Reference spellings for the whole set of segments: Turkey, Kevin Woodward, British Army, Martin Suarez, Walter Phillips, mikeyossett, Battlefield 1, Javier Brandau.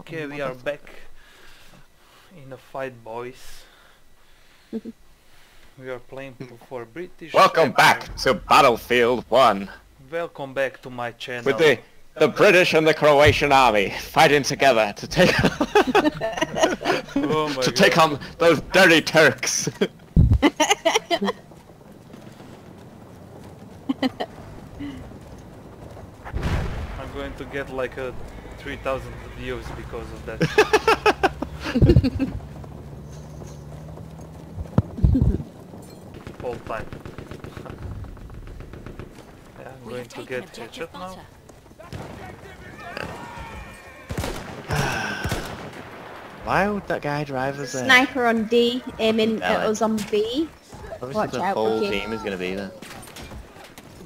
Okay, we are back in a fight, boys. We are playing for British. Welcome back to Battlefield 1. Welcome back to my channel. With the British and the Croatian army fighting together to take oh my take on those dirty Turks. I'm going to get like a 3,000 views because of that. All time. Yeah, I'm going to get headshot now. Why would that guy drive us there? Sniper on D, aiming at us on B. Obviously watch the whole team is going to be there.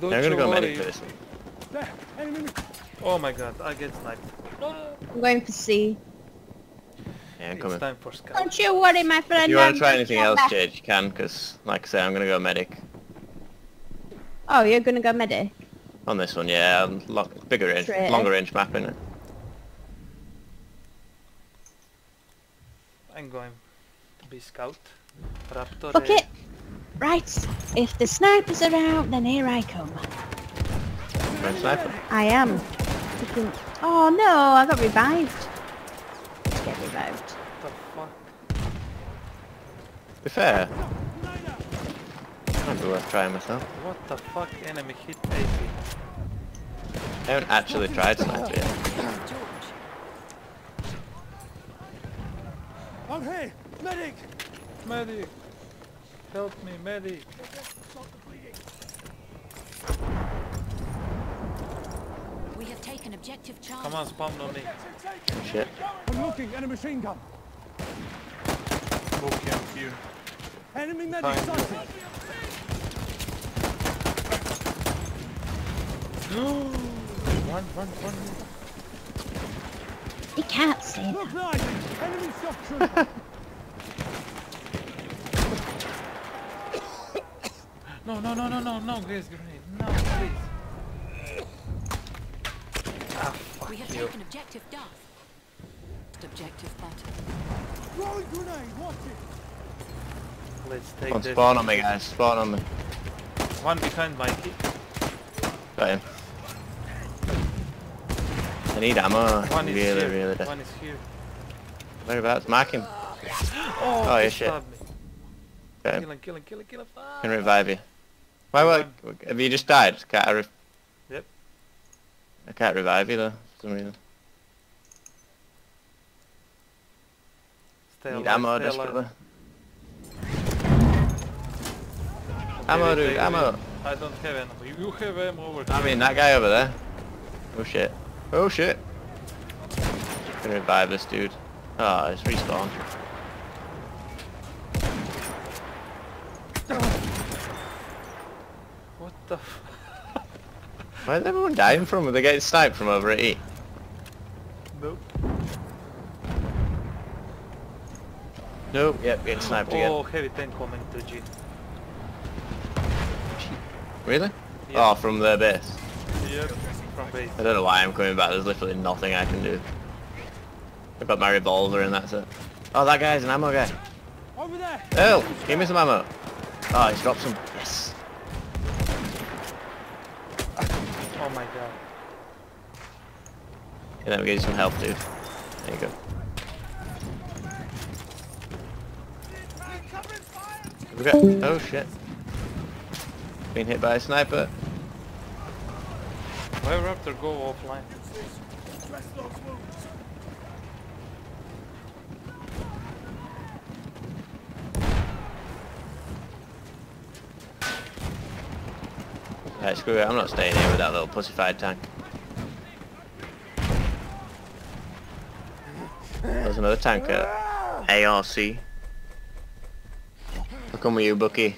They're going to go medic first. Oh my god, I get sniped. I'm going for C. Yeah, I'm coming. It's time for scout. Don't you worry, my friend. If you want to try anything else, Jade, you can, because, like I say, I'm going to go medic. Oh, you're going to go medic? On this one, yeah. Bigger range, longer range map, innit? I'm going to be scout. Raptor. Fuck it! Right, if the snipers are out, then here I come. You're a sniper? I am. Oh no, I got revived. Let's get revived. What the fuck? To be fair, might be worth trying myself. What the fuck? Enemy hit 80. I haven't actually tried sniper yet. Oh hey! Medic! Medic! Help me, medic! We have taken objective Charlie. Come on, spawn on me. Shit. I'm looking at a machine gun. Okay, I'm here. Enemy medic sighted. Run. He can't see it. Look like enemy self-trooper. No, Grace Grenade. No, please. Ah, fuck you. We have taken objective Duff. Objective Butter. Rolling grenade, watch it! Let's take this. Spawn on me, guys. Spawn on me. One behind Mikey. Got him. I need ammo. One is really, really dead. One is here. Whereabouts? Mark him. Oh yeah, shit. Okay. Kill him. Can revive you. Why? Have you just died? Can't I Yep. I can't revive you though, for some reason. Stay alive, ammo desperately. Okay, ammo, dude, ammo. I don't have ammo. You have ammo over there. I mean, that guy over there. Oh shit. Oh shit. I'm gonna revive this dude. Ah, it's respawned. What the f... Where's everyone dying from? Are they getting sniped from over at E? Nope, yep, getting sniped again. Oh, heavy tank coming to G. Really? Yep. Oh, from their base? Yep, from base. I don't know why I'm coming back, there's literally nothing I can do. I've got my revolver and that's it. Oh, that guy's an ammo guy. Over there! Oh, give me some ammo. Oh, he's dropped some. Yes. Oh my god. Yeah, let me give you some help, dude. There you go. We got... Oh shit. Been hit by a sniper. Why Raptor go offline? Right, screw it, I'm not staying here with that little pussified tank. There's another tank at ARC. I'll come with you, Bucky.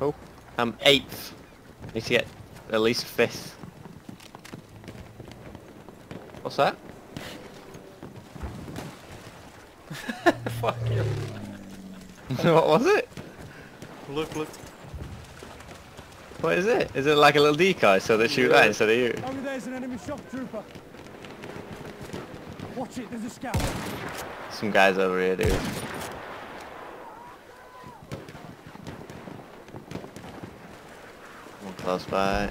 Oh, I'm 8th. Need to get at least 5th. What's that? Fuck you. What was it? Look, look. What is it? Is it like a little decoy so they shoot that instead of you? Over there's an enemy shock trooper. Watch it, there's a scout. Some guys over here, dude. One close by.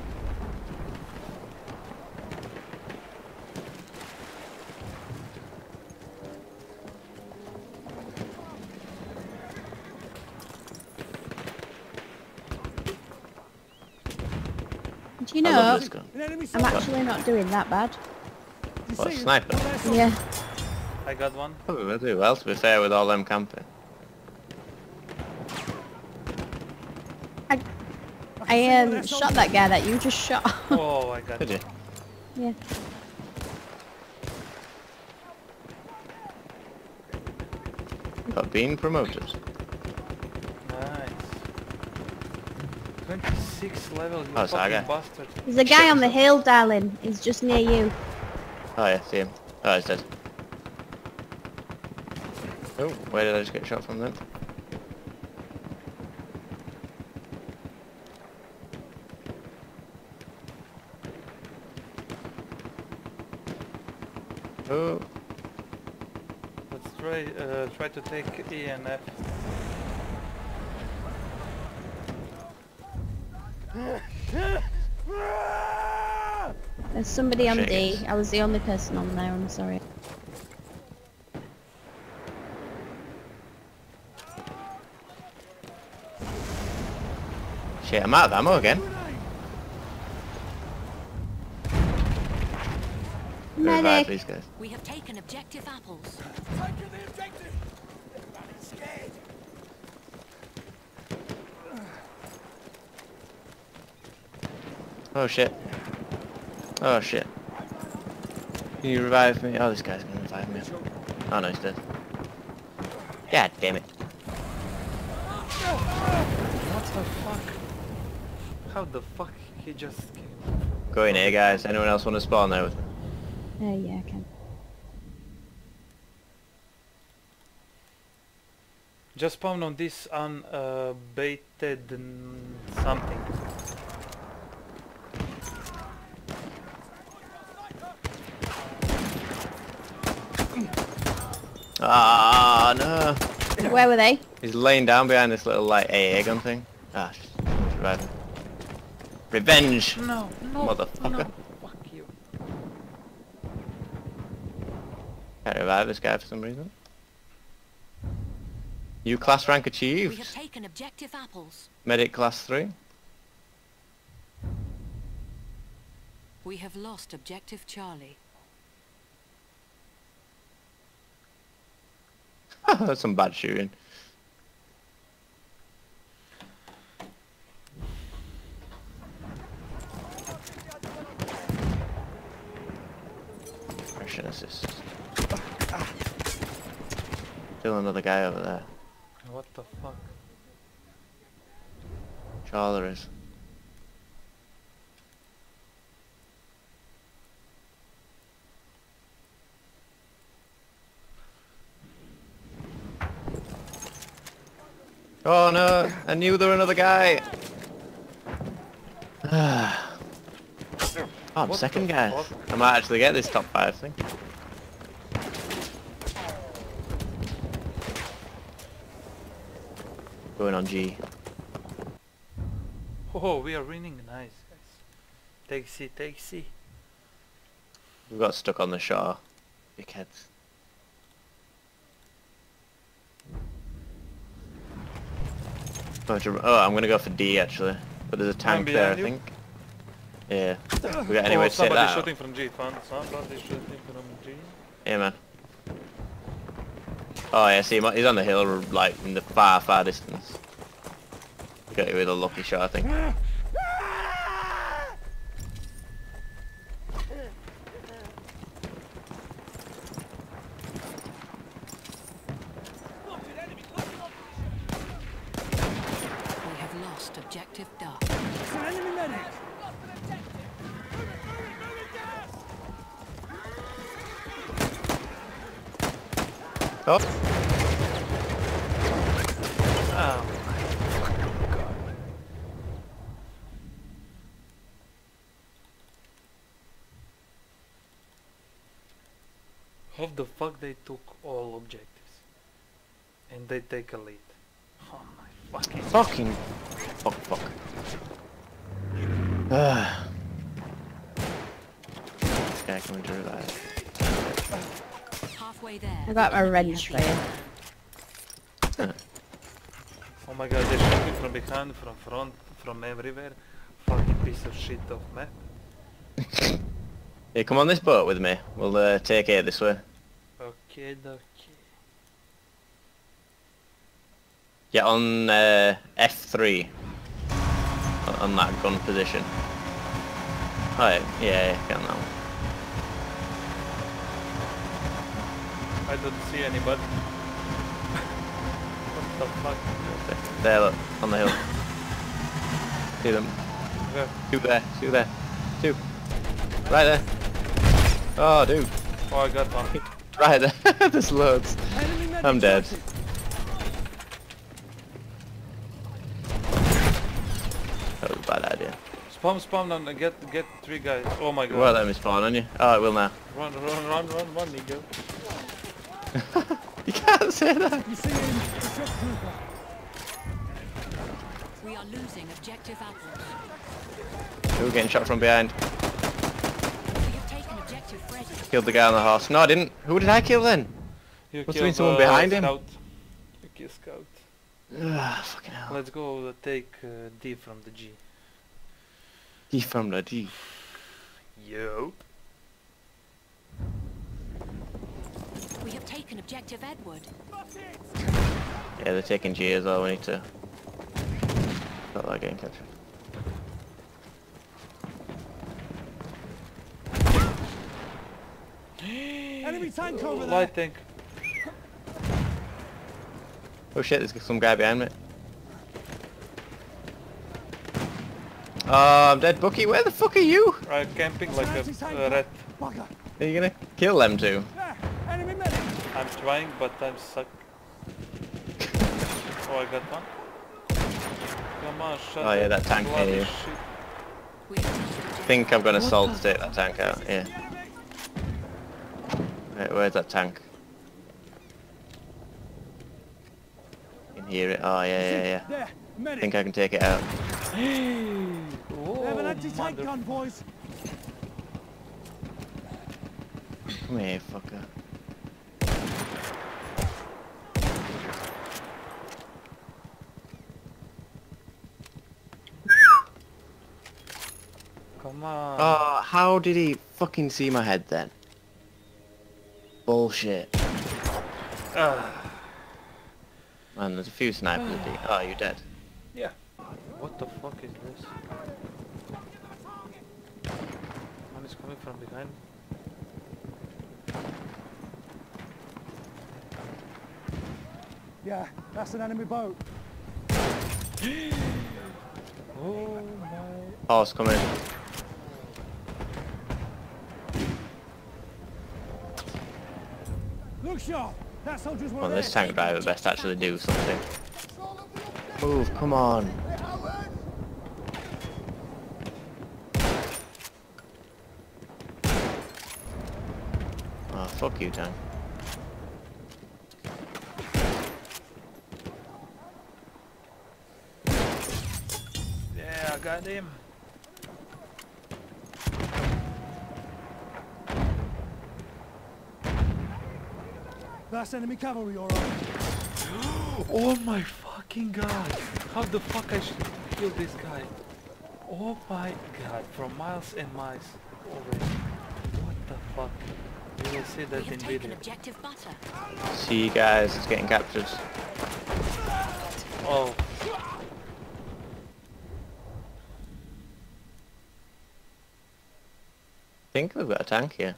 Do you know, I'm actually not doing that bad. What, a sniper? Yeah. I got one. Probably will do well, to be fair, with all them camping. I shot that guy that you just shot. Oh, I got it. Did you? Yeah. Got being promoted. Nice. 26 levels, you fucking bastard. There's a guy on the hill, darling. He's just near you. Oh yeah, see him. Oh, he's dead. Oh, where did I just get shot from then? Oh. Let's try to take E and F. There's somebody on D. I was the only person on there, I'm sorry. Shit, I'm out of ammo again. Medic! These guys. We have taken objective apples. Taken the objective! Everybody's scared! Oh shit. Oh shit. Can you revive me? Oh, this guy's gonna revive me. Oh no, he's dead. God damn it. What the fuck? How the fuck he just came? Go in here, guys. Anyone else want to spawn there with me? Yeah, I can. Just spawn on this unbaited something. Ah, no. Where were they? He's laying down behind this little, like, AA gun thing. Ah, survived. Revenge! No, no, motherfucker. No. Fuck you. Can't revive this guy for some reason. New class rank achieved. We have taken objective apples. Medic class 3. We have lost objective Charlie. That's some bad shooting. Pressure assist. Still another guy over there. What the fuck? Charlie is. Oh no, I knew there were another guy! Oh, I'm what second guy. Fuck? I might actually get this top 5 thing. Going on G. Oh, we are winning. Nice, guys. Take C, take C. We got stuck on the shore. Dickheads. Oh, I'm gonna go for D actually, but there's a tank there, I think. Yeah. We got anywhere to take that. Somebody's shooting from G, fun. Somebody's shooting from G. Yeah, man. Oh yeah, see, he's on the hill, like from the far, far distance. Got it with a lucky shot, I think. Objective dark. It's an enemy medic. Oh. How the fuck they took all objectives? And they take a lead. Oh my fucking... Fuck. Yeah, I can endure that. Halfway there. I got my wrench there. Oh my god, they're shooting from behind, from front, from everywhere. Fucking piece of shit off map. Hey, come on this boat with me. We'll take air this way. Okay, dokie. Yeah, on F3. On that gun position. Oh, yeah, get on that one. I don't see anybody. What the fuck? There, look, on the hill. See them. Where? Two there. Right there. Oh, dude. Oh, I got one. Right there. There's loads. I'm dead. That was a bad idea. Spawn and get three guys. Oh my god. Well, let me spawn on you. Oh, it will now. Run, Nico. You can't say that. We are losing objective apples. We're getting shot from behind. Killed the guy on the horse. No, I didn't. Who did I kill then? Must have been someone behind him. You killed Scout. Ah, fucking hell. Let's go take D from the G. D from the G. Yo. We have taken objective Edward. Yeah, they're taking G as well. We need to stop that game capture. Enemy tank over there. Light tank. Oh shit, there's some guy behind me. I'm dead, Bucky. Where the fuck are you? Right, camping like a rat. Are you gonna kill them too? I'm trying, but I'm stuck. Oh, I got one. Come on, shut up. Oh yeah, that tank here. I think I'm gonna assault to take that tank out. Yeah. Right, where's that tank? You can hear it. Oh, yeah. I think I can take it out. Oh, they have an anti-tank gun, boys. Come here, fucker. Come on. Oh, how did he fucking see my head then? Bullshit. Man, there's a few snipers. Oh, you're dead. Yeah. What the fuck is this? One is coming from behind. Yeah, that's an enemy boat. Oh my. Horse coming. Sure. That soldier's one. Well, this tank driver best actually do something. Move, come on. Oh, fuck you, tank. Yeah, I got him. That's enemy cavalry, alright. Oh my fucking god! How the fuck I should kill this guy? Oh my god! From miles and miles already. What the fuck? You will see that in video. See you guys, it's getting captured. Oh. I think we've got a tank here.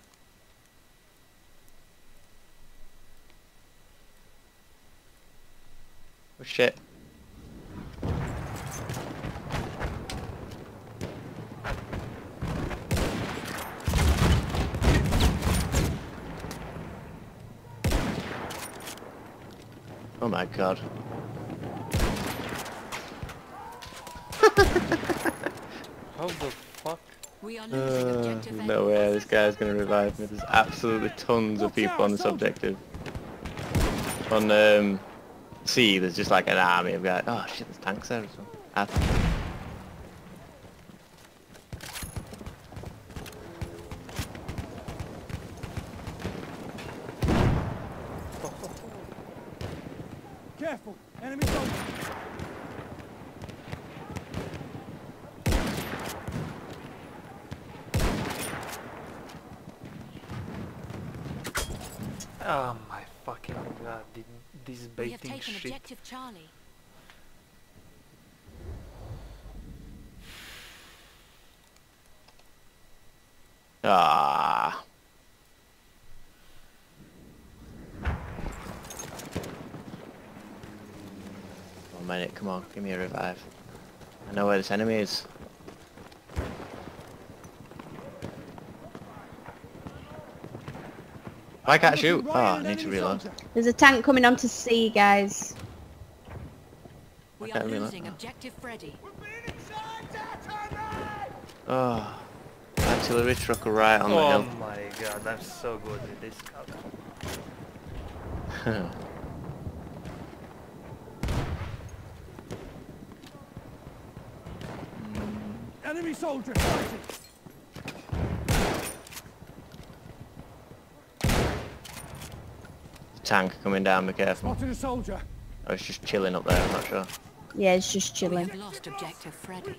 Oh shit. Oh my god. How the fuck? No way, this guy's gonna revive me. There's absolutely tons of people on this objective. On C, there's just like an army of guys. Oh shit, there's tanks there as well. Careful, enemy soldiers. Oh my fucking god, this baiting shit. We have taken objective Charlie. Ah. Minute, come on, give me a revive. I know where this enemy is. I can't shoot. Oh, I need to reload. There's a tank coming onto C, guys. We are losing objective Freddy. Oh, artillery truck right on the hill. Oh my god, I'm so good with this cover. Enemy soldier fighting! Tank coming down, be careful. Spotted a soldier. Oh, it's just chilling up there, I'm not sure. Yeah, it's just chilling. We have lost objective Freddy.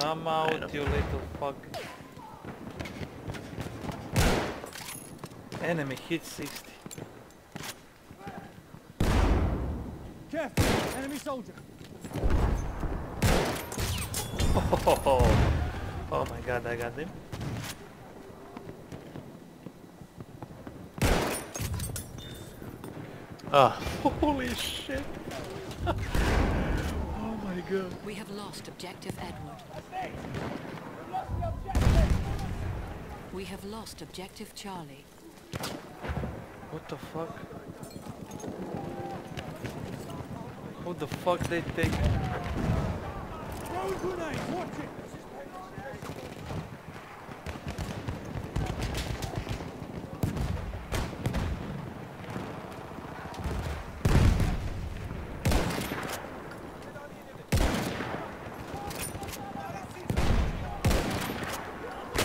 Come out, you little fuck. Enemy hit 60. Careful, enemy soldier. Oh my god, I got him. Ah, oh, holy shit. Oh my god. We have lost objective Edward. We have lost objective Charlie. What the fuck? Who the fuck they take?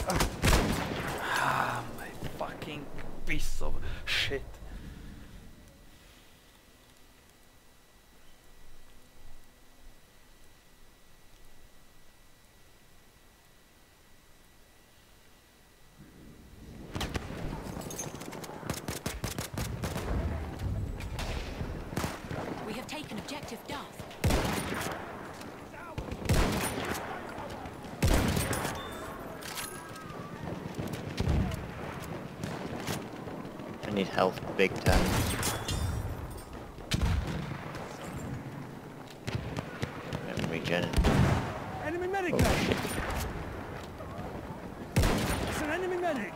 Ah, my fucking piece of shit. I need health big time. Let me regen it. Enemy medic! Oh, shit. It's an enemy medic!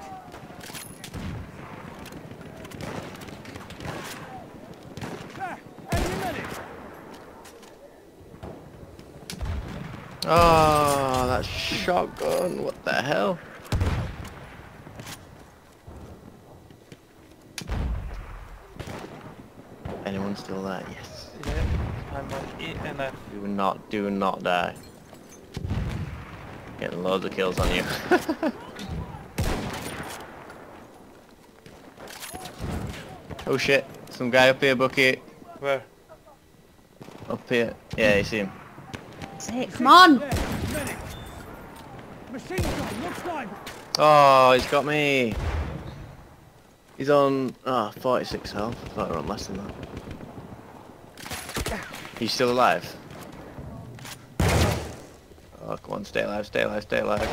There! Enemy medic! Oh, that shotgun, what the hell? Anyone still there? Yes. Yeah, I'm on E and F. Do not die. Getting loads of kills on you. Oh shit, some guy up here, Bucky. Where? Up here. Yeah, you see him. Hey, come on! Oh, he's got me. He's on 46 health. I thought we were on less than that. He's still alive. Oh come on, stay alive, stay alive, stay alive.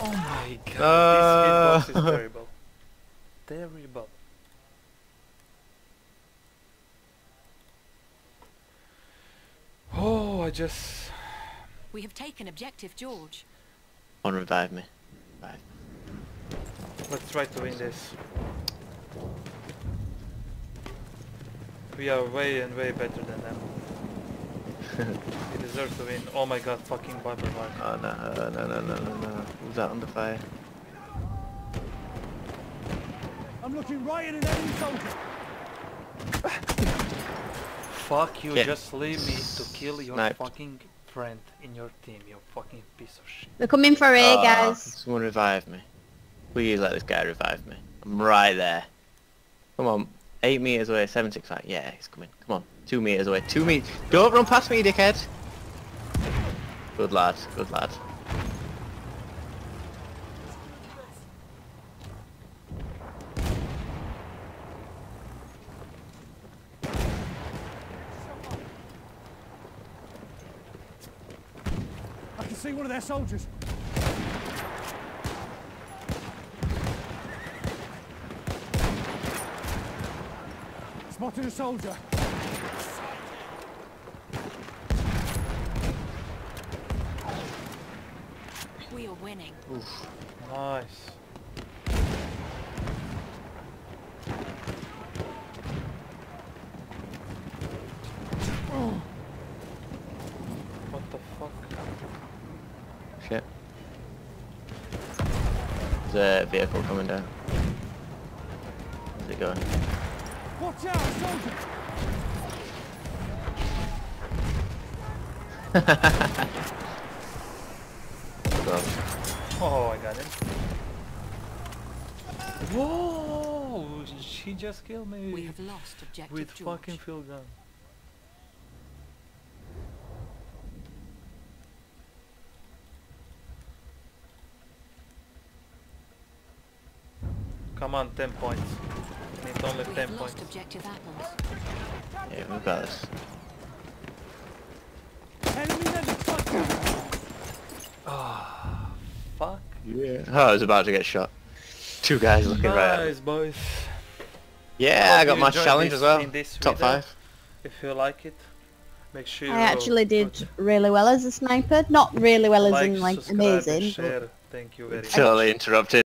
Oh my god, this hitbox is terrible. Terrible. Oh, I just... We have taken objective George. Come on, revive me. Revive me. Let's try to win this. We are way better than them. He deserves to win. Oh my god, fucking Viper. Oh no, no, no, no, no, no. Who's out on the fire? I'm looking right at an enemy soldier. Fuck you, yeah. Just leave me to kill your sniped fucking friend in your team, you fucking piece of shit. They're coming for A, guys. Someone revive me. Please let this guy revive me. I'm right there. Come on. 8 meters away, 765. Yeah, he's coming. Come on. 2 meters away. 2 meters. Don't run past me, dickhead. Good lad. Good lad. I can see one of their soldiers. Spotted a soldier. We are winning. Oof. Nice. Oh. What the fuck? Shit. There's a vehicle coming down. Where's it going? Watch out, soldier! Oh, I got him. Whoa! She just killed me. We have lost objective with George. Fucking field gun. Come on, 10 points. It's only 10 points. Objective apples. Yeah, we've got this. Oh, fuck. Yeah. Oh, I was about to get shot. Two guys looking nice, right at me. Nice, boys. Yeah, I got my challenge as well. Top 5. If you like it, make sure you... I actually did really well as a sniper. Not really well as in, like, amazing. Share. Thank you very much. Totally interrupted.